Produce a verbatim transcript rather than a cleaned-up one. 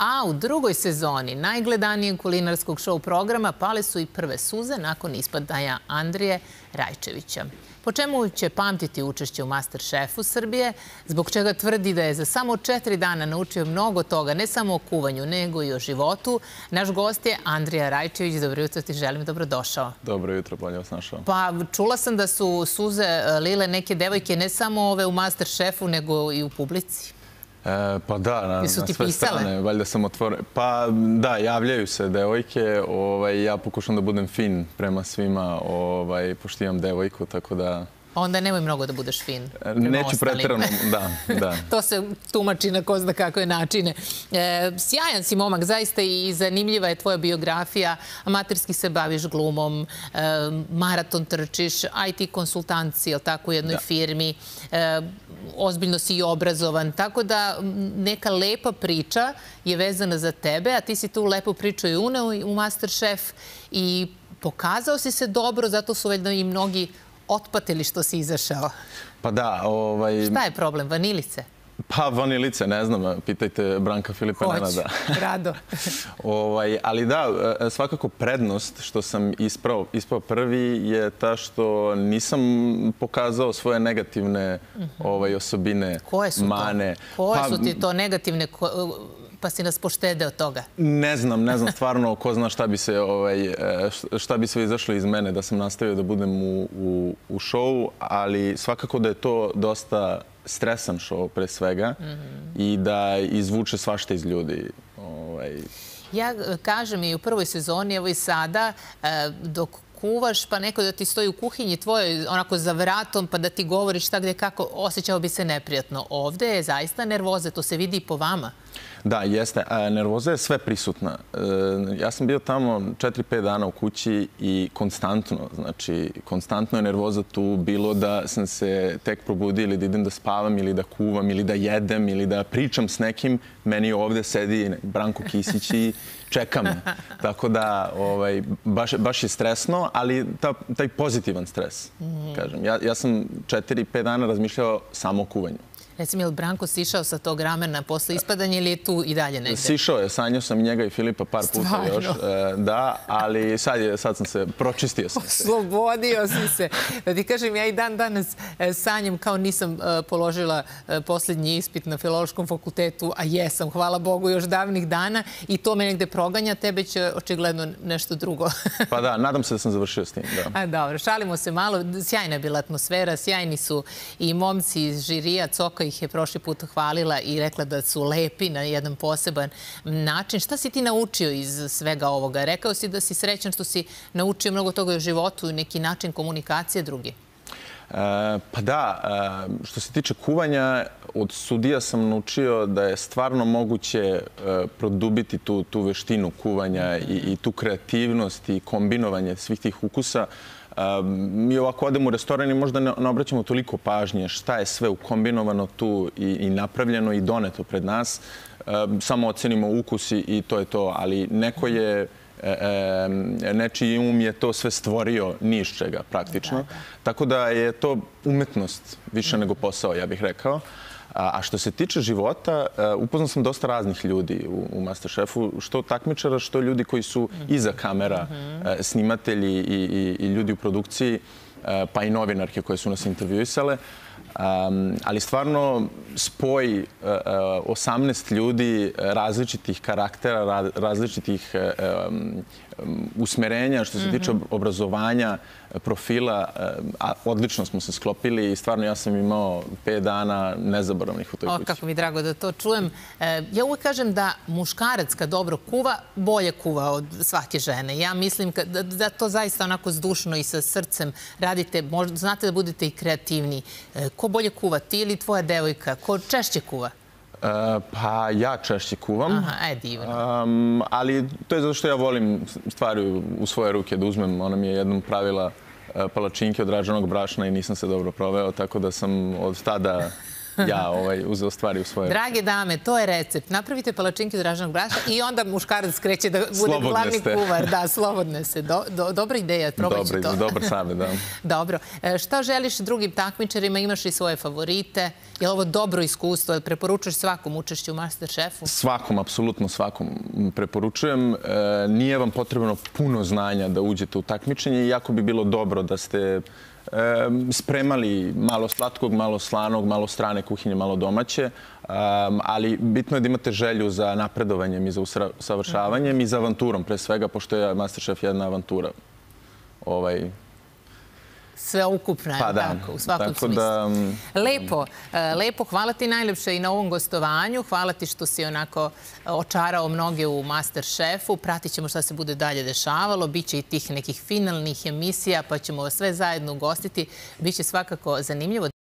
A u drugoj sezoni najgledanijeg kulinarskog šou programa pale su i prve suze nakon ispadanja Andrije Rajčevića. Po čemu će pamtiti učešće u MasterChefu Srbije, zbog čega tvrdi da je za samo četiri dana naučio mnogo toga, ne samo o kuvanju, nego i o životu. Naš gost je Andrija Rajčević. Dobro jutro, ti želim dobrodošao. Dobro jutro, bolje vas našao. Pa čula sam da su suze lile neke devojke, ne samo ove u MasterChefu, nego i u publici. Pa da, na sve strane. Valjda sam otvoren. Pa da, javljaju se devojke. Ja pokušam da budem fin prema svima, pošto imam devojku, tako da... Onda nemoj mnogo da budeš fin. Neću preterano, da. To se tumači na ko zna kakve načine. Sjajan si momak, zaista, i zanimljiva je tvoja biografija. Amaterski se baviš glumom, maraton trčiš, i te konsultanci u jednoj firmi, ozbiljno si i obrazovan. Tako da neka lepa priča je vezana za tebe, a ti si tu lepu priču i uneo u MasterChef i pokazao si se dobro, zato su veljno i mnogi otpatili što si izašao. Pa da, ovaj... Šta je problem? Vanilice? Pa vanilice, ne znam. Pitajte Branka Filipa. Hoću, rado. ovaj, ali da, svakako prednost što sam isprao, ispao prvi je ta što nisam pokazao svoje negativne ovaj, osobine, koje su mane. To? Koje pa, su ti to negativne... Pa si nas poštedeo toga? Ne znam, ne znam stvarno ko zna šta bi se, ovaj, šta bi sve izašlo iz mene da sam nastavio da budem u, u, u šovu, ali svakako da je to dosta stresan šov pre svega mm-hmm. i da izvuče svašta iz ljudi. Ovaj... Ja kažem i u prvoj sezoni, evo i sada, dok kuvaš, pa neko da ti stoji u kuhinji tvojoj, onako za vratom, pa da ti govoriš šta gde kako, osjećao bi se neprijatno. Ovde je zaista nervoza, to se vidi i po vama. Da, jeste. Nervoza je sve prisutna. Ja sam bio tamo četiri pet dana u kući i konstantno, znači, konstantno je nervoza tu, bilo da sam se tek probudio ili da idem da spavam ili da kuvam ili da jedem ili da pričam s nekim. Meni ovde sedi Branko Kisić i čeka me. Tako da, ovaj, baš, baš je stresno, ali ta, taj pozitivan stres, kažem. Ja, ja sam četiri pet dana razmišljao samo o kuvanju. Recimo, je li Branko sišao sa tog ramena posle ispadanja ili je tu i dalje negdje? Sišao je, sanjao sam njega i Filipa par puta. Stvarno? Još. Da, ali sad, je, sad sam se, pročistio sam se. Oslobodio si se. Da ti kažem, ja i dan danas sanjam kao nisam položila posljednji ispit na Filološkom fakultetu, a jesam, hvala Bogu, još davnih dana i to me negdje proganja, tebe će očigledno nešto drugo. Pa da, nadam se da sam završio s tim. Da. A, dobro, šalimo se malo. Sjajna je bila atmosfera, sjajni su i momci iz žirija, Coka ih je prošli put hvalila i rekla da su lepi na jedan poseban način. Šta si ti naučio iz svega ovoga? Rekao si da si srećan što si naučio mnogo toga u životu i neki način komunikacije drugi. Pa da, što se tiče kuvanja, od sudija sam naučio da je stvarno moguće produbiti tu, tu veštinu kuvanja i, i tu kreativnost i kombinovanje svih tih ukusa. Mi ovako odemo u restoran i možda ne obraćamo toliko pažnje šta je sve ukombinovano tu i napravljeno i doneto pred nas. Samo ocenimo ukus i to je to, ali neko je... nečiji um je to sve stvorio ni iz čega praktično. Tako da je to umetnost više nego posao, ja bih rekao. A što se tiče života, upoznao sam dosta raznih ljudi u MasterChefu, što takmičara, što ljudi koji su iza kamera, snimatelji i ljudi u produkciji, pa i novinarke koje su nas intervjuisale. Ali stvarno spoj osamnaest ljudi različitih karaktera, različitih usmerenja što se tiče obrazovanja, profila, odlično smo se sklopili i stvarno ja sam imao pet dana nezaboravnih u toj kući. O, kako mi drago da to čujem. Ja uvijek kažem da muškarac kad dobro kuva, bolje kuva od svake žene. Ja mislim da to zaista onako zdušno i sa srcem radite. Znate da budete i kreativni. Ko bolje kuva, ti ili tvoja devojka? Ko češće kuva? Pa ja češće kuvam. Aha, je divno. Ali to je zato što ja volim stvari u svoje ruke da uzmem. Ona mi je jednom pravila palačinke od raženog brašna i nisam se dobro proveo, tako da sam od tada ja uzeo stvari u svoje ruke. Drage dame, to je recept. Napravite palačinke od raženog brašna i onda muškarac kreće da bude glavni kuvar. Da, slobodne se. Dobra ideja, probat ću to. Dobar savjet, da. Dobro. Šta želiš drugim takmičarima? Imaš i svoje favorite? Je li ovo dobro iskustvo? Preporučuješ svakom učešću u MasterChefu? Svakom, apsolutno svakom preporučujem. Nije vam potrebno puno znanja da uđete u takmičenje i jako bi bilo dobro da ste spremali malo slatkog, malo slanog, malo strane kuhinje, malo domaće, ali bitno je da imate želju za napredovanjem i za usavršavanjem i za avanturom, pre svega, pošto je MasterChef jedna avantura. Ovaj... Sveukupna, u svakom smislu. Lepo, lepo. Hvala ti najljepše i na ovom gostovanju. Hvala ti što si onako očarao mnoge u MasterChefu. Pratit ćemo šta se bude dalje dešavalo. Biće i tih nekih finalnih emisija, pa ćemo sve zajedno ugostiti. Biće svakako zanimljivo.